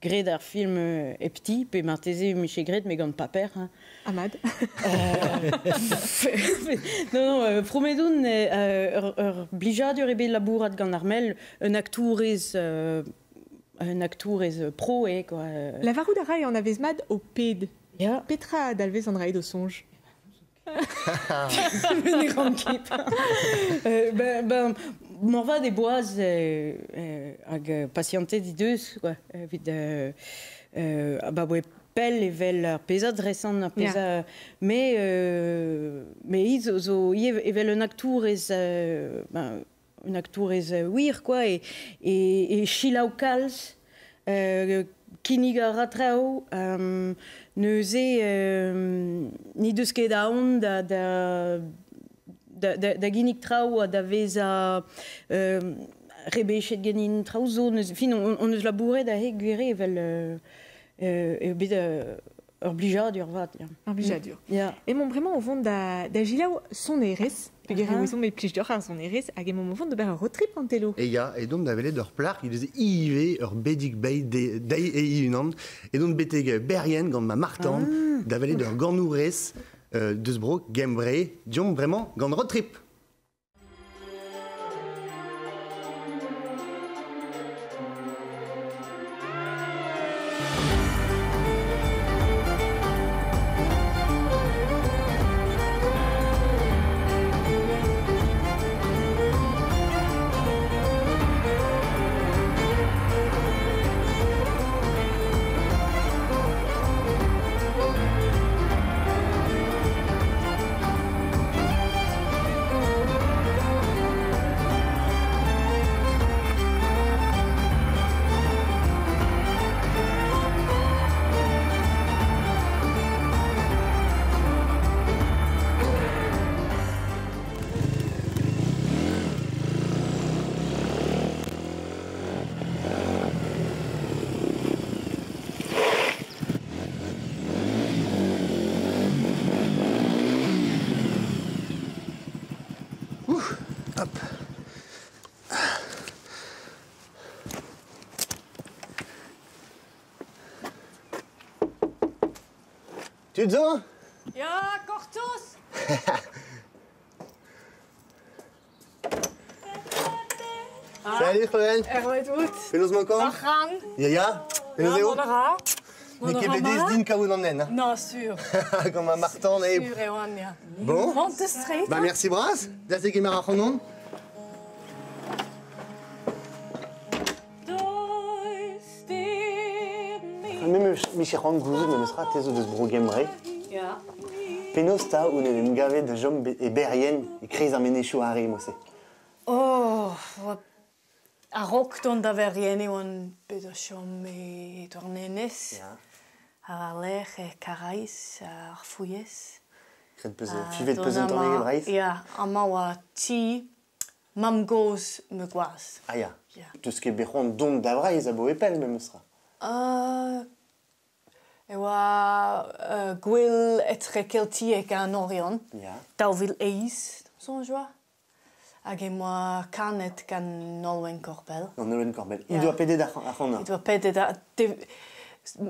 gré d'un film est petit, puis m'artésé Michi gré mais gant pas père. Ahmad. Non, promedoun blija du rébé labourat gant Armel, un actrice pro et quoi. La varoudara et en avait mad au ped. Yeah. Petra d'Alves Andraï de Songe. Ben, m'en va des boises avec patienter des deux, quoi. Ouais, pelle et velle, pesa dressant, pesa. Mais ils ont, ils veulent un acteur et ben, un acteur et ouir, quoi. Et Chilau Kals. Kiniga ratrao neuze ni de skedaon da ginik trao da veza rebechet ganin trauzo fin on ne la bourré da guéré vel obligadur et mon vraiment au fond da gilao son eres ils ont mes pliches d'or à son eres à mon moment de faire un road trip en télo et ya et donc d'avaler leur plaque ils disaient iv leur bédic bay day et inand et donc btg berrien gand ma martand d'avaler leur ganoures de ce broc gambré diom vraiment gand road trip. Tu te sens ? Ja, Cortus ! Salut, Chloé ! Erwet Wood ! Fais-nous mon corps ! Achang ! Yaya ! Fais-nous zéro ! Mais qui est des dînes qu'à vous l'emmène ? Non, sûr ! Comme un martin, et... Sûr, et on est là. Bon ? Vente de street ! Bah, merci, Brass ! Là, c'est qui m'a raconté non ? Michi Rang Gouzou ne me sera teso de ce broguemré. Penosta ou ne me gave de jambes et berrienne et crise à ménéchou à Rimossé. Oh, à Rockton d'Averienne et on peut de chambre et tournenes. À Valère et Carais, à Fouillès. Fivet de pesant en égraïs. Ya, à Mawa Ti, Mamgos me guas. Ah, ya. Tout ce qui est béron d'ombre d'Avraïs à Boépel, me sera. Ewa gwil etrekelti eka norion. Tauvil eis, son joie. Agemo kanet kan Nolwenn Corbel. Nolwenn Corbel. Il doit péder d'Arona. Il doit péder d'Arona.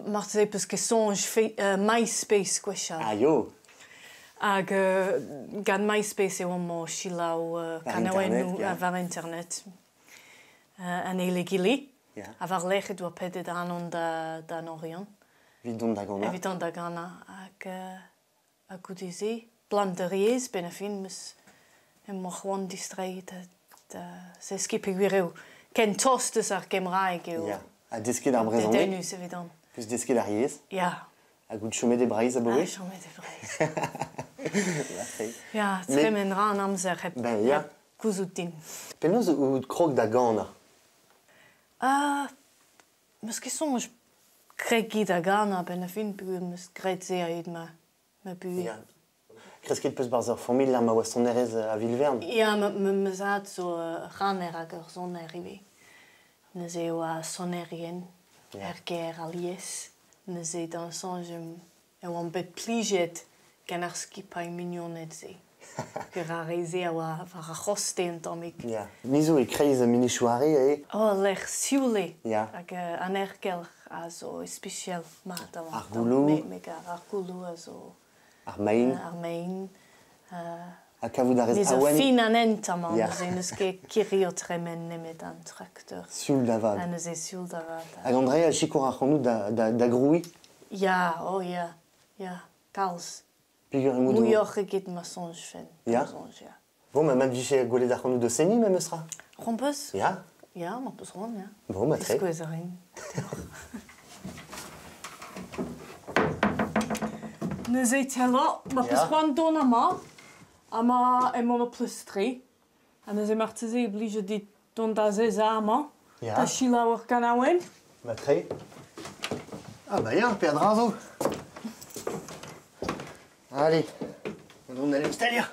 Martez parce que songe fait MySpace quoi ça. Ayo. Ag gan MySpace et on mo shilau kanawenu var internet. An elegili. Avar lege doit péder d'Arona da norion. Évident d'agana. Évident d'agana. À coutiser, planteriers, bénéfimes, et moi quand distrait, c'est ce qui peut guérir. Qu'un toast de sarcemraï que. Yeah. À disque d'arbrezon. Dénus évident. Plus disque d'arriers. Yeah. À goût de chômer des brailles à boire. Chômer des brailles. Yeah. Très menran namzer. Ben yeah. Cousutin. Penos ou croque d'agana. Ah, mais ce qui sont Kregi da Ghana, ben a fin plus me screzé à une ma puis. Qu'est-ce qu'il peut se baser formule là ma wasson erez à Villeverne. Ja, me ça so raner à garçon arrivé. Ne zé wa sonnerien. Erger alies. Ne zé dans son je on bet plijet ganarski pai mignonetzi. Gerarezi awa varachosten tomik. Ja, mizu ikreize minishuari e. Oh lech siule. Ja. Ag anerkel azo special mata. Argulu. Mega argulu azo. Armain. Armain. Deze finanentaman zijn ske kiriotremen nemet aan tractor. Siuldavan. En ze siuldavan. Ag Andrea chikorachonu da groei. Ja, oh ja, ja, kals. Mouillorre get massonge fen. Ja. Bon, maar met wie je goede dag genoeg de seni, met mesra. Rompus. Ja. Ja, maar pas rond, ja. Bon, maar trek. Is erin. Ne zit hello, maar pas gewoon doen ama, ama en mono plus 3. En dan zijn martizen oblige die doen dat ze samen. Ja. Dat Sheila ook kan houden. Maar trek. Ah bah ja, Pedrazo. Allez, on allait m'installer.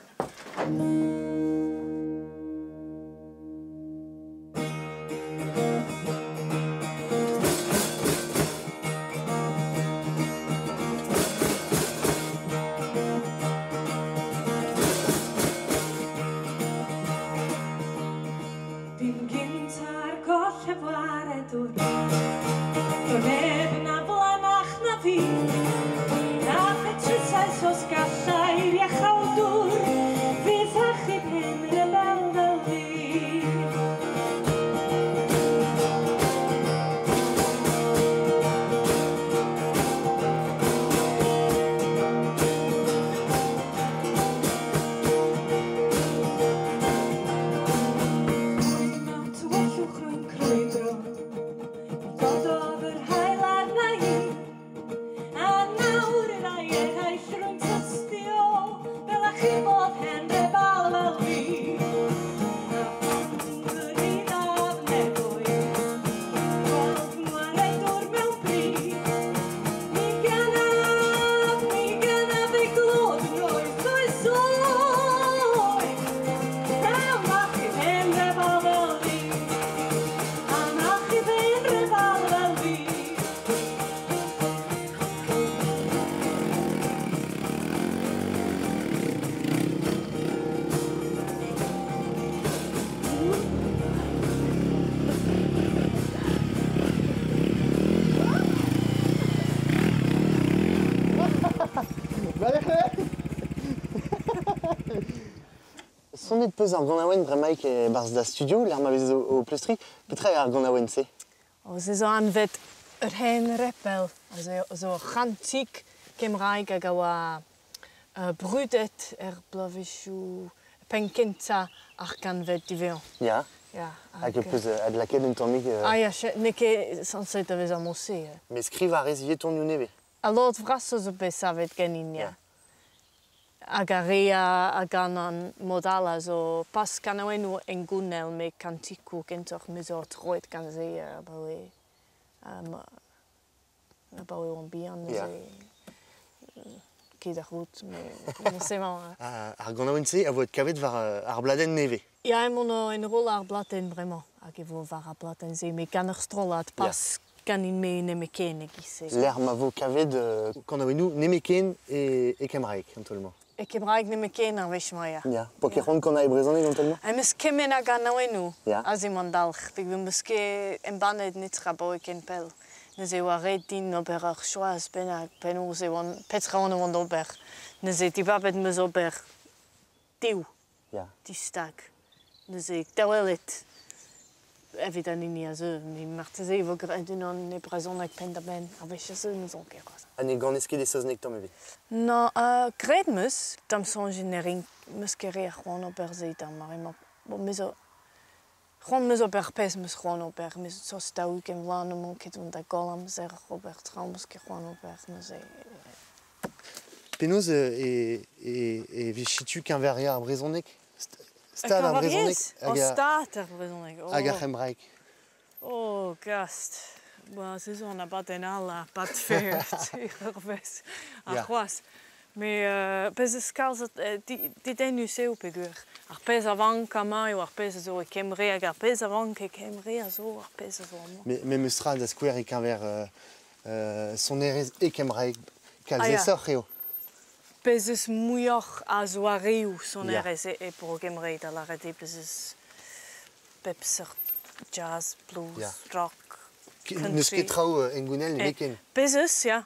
Sonnet peus ar ganaouenn bremaik e barz da studio, l'ar mavez o plustri, petra ar ganaouenn se? Se zo anvet ur hen repel, zo gantik kemraik hag oa brudet blavezhou penkentza ar kanvet diveon. Ja? Ja. Hag peus ad laket un tammik... Ah ja, neke sanset avez ar mose. Me skriv ar ezivie ton youneve? A lot vraso zo bez avet ganin, ja. Agarea aganan modala zo pas kanauenu engunel me kantiku kentor mezor troit kanze abawe ombian ze kidarut me sema argonawense avot kavet var arbladen neve ja mono en rol arbladen vraiment agevo var arbladen ze me kaner strolat pas kanin me nemeken kisse l'air mavo kavet kanauenu nemeken e kamraik entolmo. Ik heb eigenlijk niet meer geen aanwezigheid. Ja, pak je gewoon kon hij Brazilië doen toch? Hij misschien men gaan nou nu. Als iemand dacht, ik ben misschien een baan het niet gaan bouwen in Pel. Dus hij was redden op haar schoas, ben ons gewoon petronen van de berg. Dus hij die wapen met de berg, duw, die stak. Dus ik doe wel het. Évidemment il n'y a zeu, mais martezé vous gardez non les présents avec pendant avec chez nous on quelque chose. Anne ganneski des choses nectam avec. Non, gredmus, tam son engineering, muskerer gewoon op berzeit dan maar maar mezo gewoon mezo perpes mes gewoon op per mes zo stau ken vlano monke doen dat column zeg Robert Traumbus gewoon op per mes. Penoz et vichitu qu'inveria Brisonnec. Staat aan Brisonnec. Aan staat er Brisonnec. Agarhemrijk. Oh gast, maar ze zijn een pad en alla, pad veert, ergens, achwas. Maar pez is kals dat dit een nieuwe figuur. Pez avant kamai, pez zo kemrei, pez avant kemrei, zo pez zo. Maar mestra dat square ik aan ver son eres ik kemrei. Calzessorio. Pezes mouillor azuariu son RSE et pour Gemrei dans la rete pezes pepser jazz blues rock. Ne ski trau engunel weekend. Pezes ja.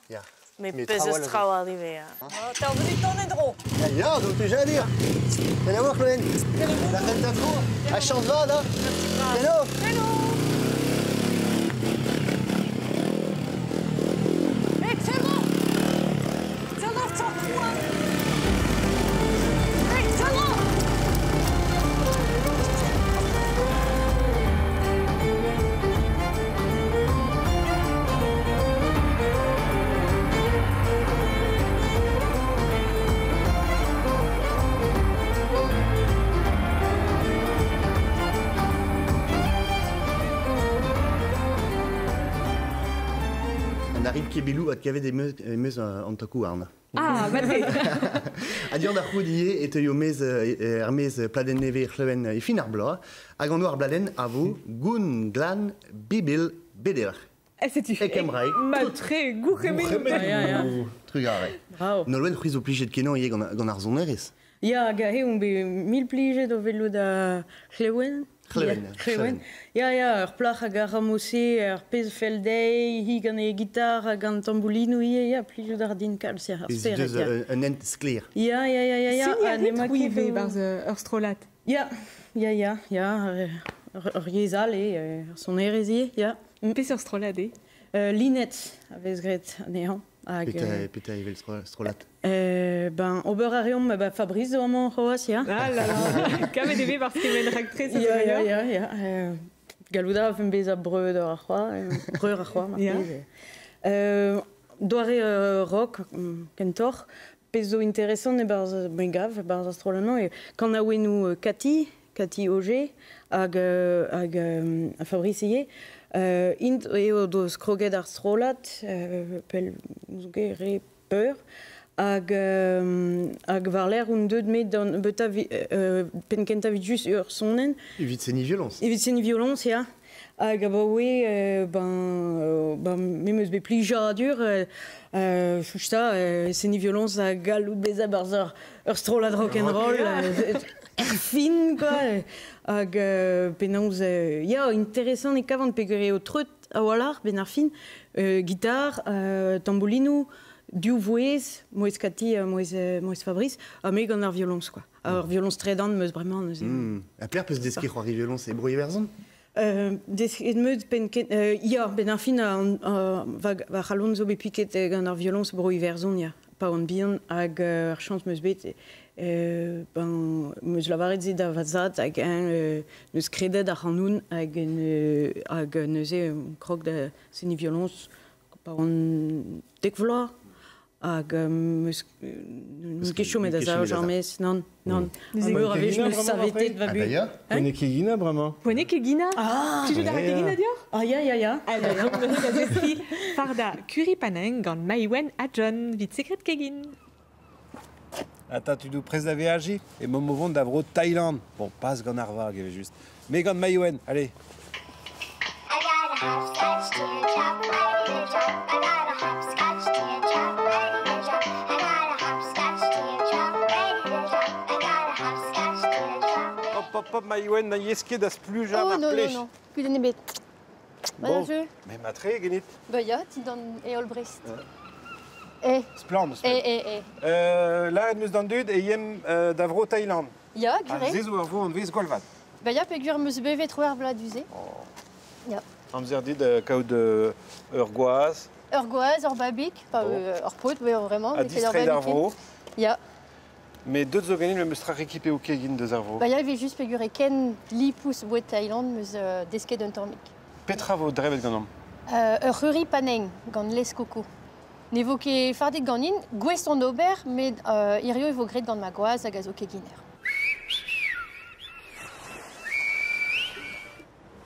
Mais pezes trau arrivé. T'as envie de tourner drôle. Ja, donc déjà dire. T'as la voir Nolwenn. La rente à trop. À chance va là. Hello. Hello. Belou at kaved emez antakuarn. Ah, bate. Adian da khudie et yomez hermez pladen neve khleven e finarbla. Agan noir bladen avo gun glan bibil beder. Et c'est tu. Et kemrai. Maltré gouremel. Trugare. Nolwenn khriz obligé de kenan ye gan arzoneris. Ya gahe on be mil pligé do velo da khlewen. Khlewen. Ya, plach a garamosé, pez feldei, hi gane guitare, gane tambourino, ya, plige d'ardin calcia. C'est un ent clear. Ya, anema qui ve par ur strolat. Ya, riezal et son hérésie, ya. Pez ur strolade. Linette avec gret néant. Peta ivel strolat. Ben, oberarium, ben Fabrice de maman Roas, ya. Ah là là, KVDB parce qu'il mène actrice. Ya. Galouda fait un baiser breu de Roas, breu Roas, ma. Doiré rock, Kentor, peso intéressant et bars brigave, bars astrolano et quand a oué nous Cathy Auger, ag Fabrice hier. Int eo dos kroget ar strolat, pel mouzogere peur, hag varler un deud met penkenta vidjus ur sonnen. Evit seni violence, ya. Hag abaoe, ben, memeus be pli jaradur, chouchta, seni violence hag galout beza barzor ur strolat rock'n'roll. Fin, quoi. Hag penaouz, ya, intéressant e kavan pegere o treut a walar, ben ar fin, guitare, tambourino, du voez, moez Cathy, moez Fabrice, a me gant ar violence, quoi. Ar violence tredant meus bremañ neuze. A plaire peus deski c'hoari violence e brouille verzon? Deski meud penken, ya, ben ar fin, va c'hallon zo bepiket gant ar violence brouille verzon, ya. Pa on bihan, hag ar chant meus bet, ben, meus lavaretze da vazat hag neus kredet ar c'hannoun hag neuze krog da seni violence pa on dek vloa hag meus kechomet a zao jarmez, non. Meur avej meus savetet va bu. Poene kegina, bremañ. Poene kegina. Tijou da ra kegina dior? Ya. Alors, meus a zesti farda kuripaneng gant maïwen a John, vit sekret kegin. Attends, tu nous prêtes d'avoir agi et mon mouvement d'avro Thaïlande. Bon, pas ce qu'on a revu, juste. Mais quand Maïwen, allez. Hop, Maïwen, n'ayez ce qui est d'as plus jamais. Non. Puis les nébêtes. Bon, mais ma très guénite. Bah ya, tu donnes et all Brest. Splendide. Là, nous dans deux et yem d'avro Thaïlande. Ya, gure. Ziz ou vous on vise golvad. Bah ya, pegur mus bevet trouver bla duzé. Ya. On nous a dit de caud de Urgoaz, Orbabik, pas Orpot, mais vraiment. À distrait d'avro. Ya. Mais d'autres organismes me sera rééquipé au Kegin de Zarvo. Bah ya, il juste pegur et Ken Lipus bois Thaïlande mus deske d'un tormic. Petra vos drevet ganom. Ruri Paneng gand les coco. N'évoquez fardet ganin, gueston d'Aubert, mais irio évogret dans ma goise à gazoke guiner.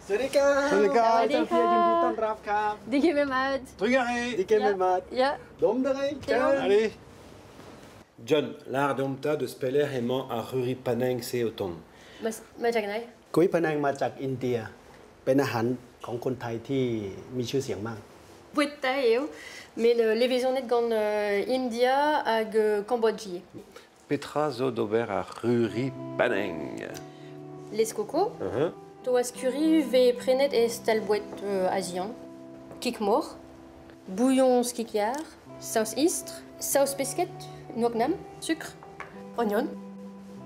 Salut les gars, t'as fait du temps brave. Dikememad. Trugaré. Dikememad. Ya. Domderé. Allez. John, l'art d'omta de speller aimant à Ruri Panang c'est autant. Maจาก ไหน? Kui Panang มาจากอินเดียเป็นอาหารของคนไทยที่มีชื่อเสียงมาก Ils mais l'évisionnet gant India hag Cambodgie. Petra zo d'ober a ruri paneng. Les cocos. To askuri ve prenet est talbouet asian. Kikmor, bouillon skikiar, sauce istre, sauce pesquette, nognam, sucre, oignon.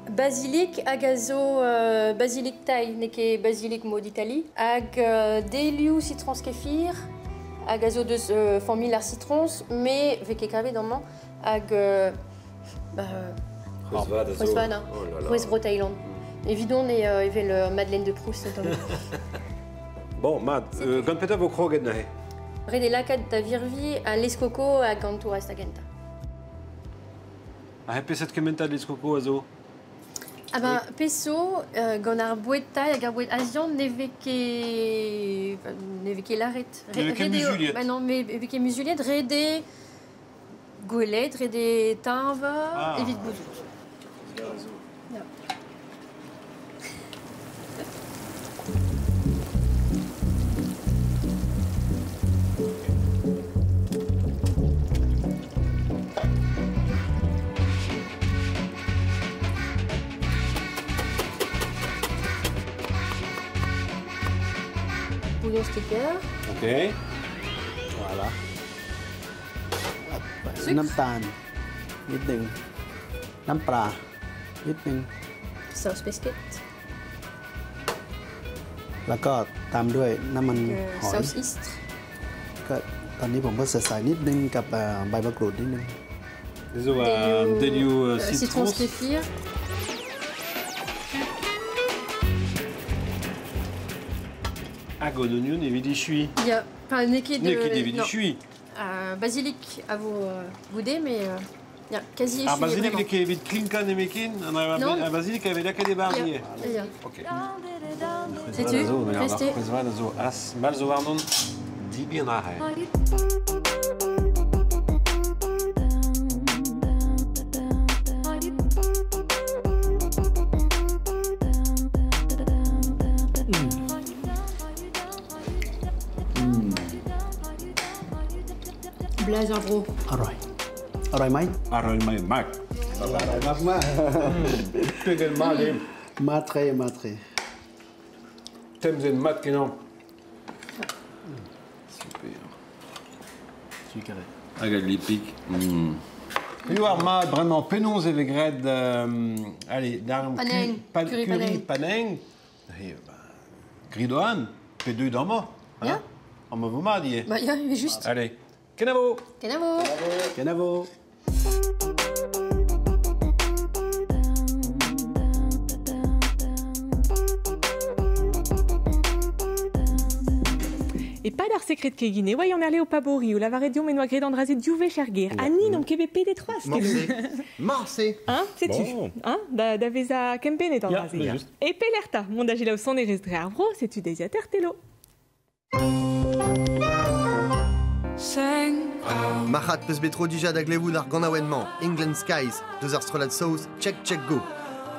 Basilic agazo basilic thaï, neke basilic mo d'Italie, hag déliu citron kéfir, agazo de formilar citrons, mais veke cravé dans man, hag Roisvana, Roisvro Thaïlande. Évidemment, et le Madeleine de Proust. Bon, Mad, Gonpeta vous croyez que Redelakad ta virvi à l'escoco à Ganto à Sagenta. Ah, et cette commentaire de l'escoco à zo. Ah ben, peso, gonar bueta, yagarbuet asian, neveke l'arrête. Neveke musuliette. Bah non, mais neveke musuliette, redé goélette, redé tinva, et vite boudouk. Sticker. Ok. Voilà. Sucre. Namtan. Nidding. Nampra. Nidding. Sauce biscuit. La cote. Tam doué. Naman. Sauce istre. Cote. Tandis qu'on peut se saisir nidding cap by backroad nidding. Désolé. Déliu citron kéfir. Agononion et vidichui. Il y a pas néki de vidichui. Basilic à vous goûter, mais il y a quasi. Ah, basilic qui évite clinkan et mekin. Un basilic qui avait là que des barbiers. Ok. C'est tu. Restez. As malzo varnon di bienare. Bro. All right, mate. Matre. T'aimes une mat qui non. Super. Sucré. Regarde les pics. Plusieurs mat vraiment pénons et végrades. Allez, d'armes. Curry paneng. Gridoan. P2 dans moi. Hein? On me vous m'a dit. Bah, il est juste. Allez. Kenavo. Kenavo. Kenavo. Et pas d'art secret de Kegine. Ouais, on est allé au Pabori, au Lavaredio, mais noir grédant drasé, Diouvé, Cherguer. Annie, non, Québécois des trois, c'était. Marcé. Hein, sais-tu? Hein, d'Aveza Kempen est en drasé. Et Pelerta, mon d'agila au son des gestes arbro, sais-tu des Yatertello? Mahat peut se bétro déjà d'agléwood argonawenman, England Skies, deux arstrolat sauce, check check go.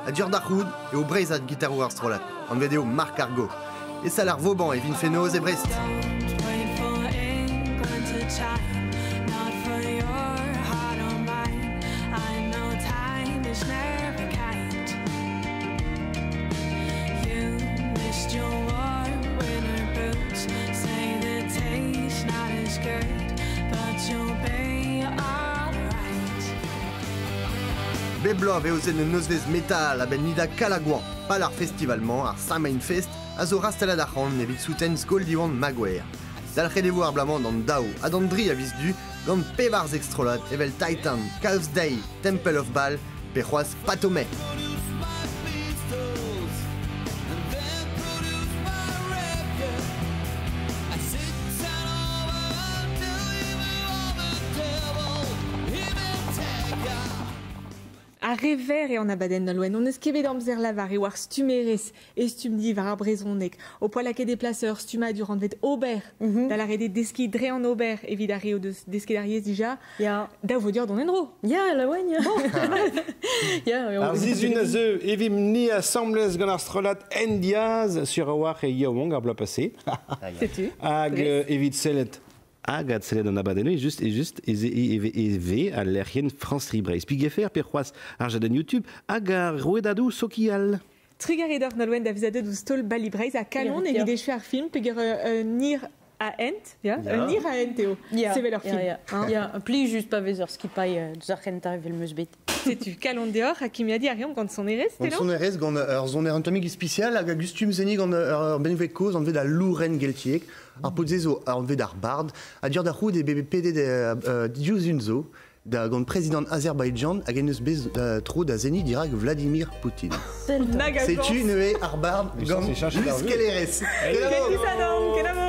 A Djordachwood et au Brezat guitaro arstrolat, en vidéo Marc Argo. Et Salar Vauban et Vinfénoz et Brest. Beblov et ozen le nozvez metal a ben nida Calagouan, palar festivalman ar Saint-Mainfest, a zo rastala d'arran ne vid souten skoldiwan maguer. Dal redevoir blaman dan Dao, a dan dri a visdu, gant pevars extrolat evel Titan, Calf's Day, Temple of Baal, pechoaz Patomé. A rever et en abaden Nolwenn, on eus kevet amzer lavar e war stumerez e stum div ar brezonnek. O poal ake deplaceur, stuma durant vet ober, da la rede deski dre an ober, evid ar reo deski d'ariez dija, da vo dior don enro. Ya, Nolwenn, ya. Ar zizun a zeu, evim ni a samblez gant ar strolat en diaz sur a war e yaouang ar bloa pase. Hag evit selet agad seled an abadenno e just eve al lerien franstri Brest. Puis gefer per c'hoaz ar jaden YouTube hag ar roedadou sokial. Trigaridor Nolwenn da vizadeu douz tol bali Brest a kalon evidechu ar film peger nir a ent, nir a enteo, sevel ur film. Pli just pa vez ur skipai douz ar c'hent ar evel meus bet. Setu kalon dehor hag kimiadi ariom gant son erez, telo? Gant son erez gant ur zon erantamik ispicial hag a gustum zeni gant ur benvet koz anved a louren geltiek. Ar potzezo a anved ar bard, a diur da c'houd e BBPD diuzunzo, da gant président Azerbaïdjan hag en eus bez tro da zeni dirak Vladimir Poutine. Setu neue ar bard gant juskel erez. Kenavo! Kenavo!